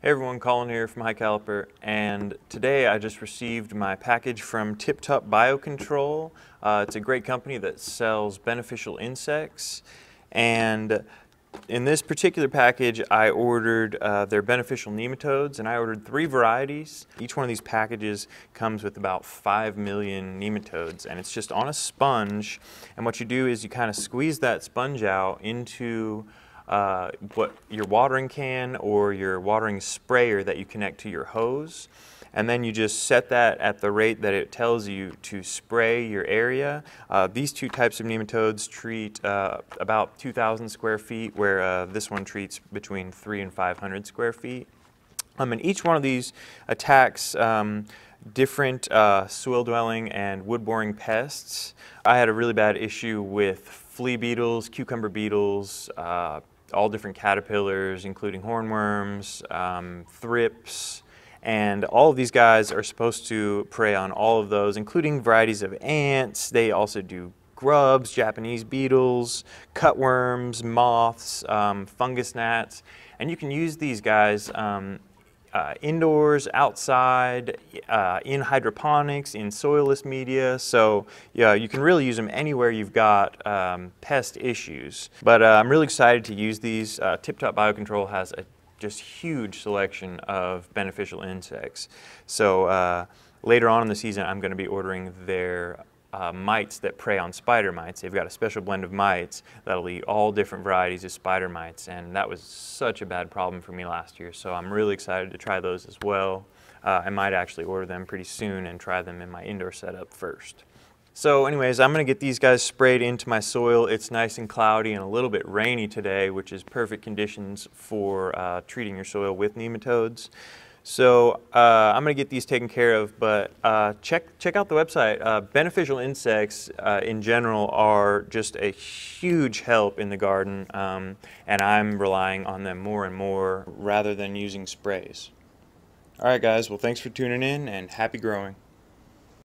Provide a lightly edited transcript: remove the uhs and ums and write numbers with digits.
Hey everyone, Colin here from High Caliper, and today I just received my package from Tip Top Biocontrol. It's a great company that sells beneficial insects, and in this particular package I ordered their beneficial nematodes, and I ordered 3 varieties. Each one of these packages comes with about 5 million nematodes, and it's just on a sponge, and what you do is you kind of squeeze that sponge out into what your watering can or your watering sprayer that you connect to your hose, and then you just set that at the rate that it tells you to spray your area. These two types of nematodes treat about 2,000 square feet, where this one treats between 300 and 500 square feet. And each one of these attacks different soil-dwelling and wood-boring pests. I had a really bad issue with flea beetles, cucumber beetles, all different caterpillars, including hornworms, thrips, and all of these guys are supposed to prey on all of those, including varieties of ants. They also do grubs, Japanese beetles, cutworms, moths, fungus gnats, and you can use these guys indoors, outside, in hydroponics, in soilless media. So yeah, you can really use them anywhere you've got pest issues. But I'm really excited to use these. Tip Top Biocontrol has a just huge selection of beneficial insects. So later on in the season, I'm going to be ordering their mites that prey on spider mites. They've got a special blend of mites that'll eat all different varieties of spider mites, and that was such a bad problem for me last year, so I'm really excited to try those as well. I might actually order them pretty soon and try them in my indoor setup first. So anyways, I'm going to get these guys sprayed into my soil. It's nice and cloudy and a little bit rainy today, which is perfect conditions for treating your soil with nematodes. So I'm going to get these taken care of, but check out the website. Beneficial insects in general are just a huge help in the garden, and I'm relying on them more and more rather than using sprays. All right guys, well thanks for tuning in, and happy growing.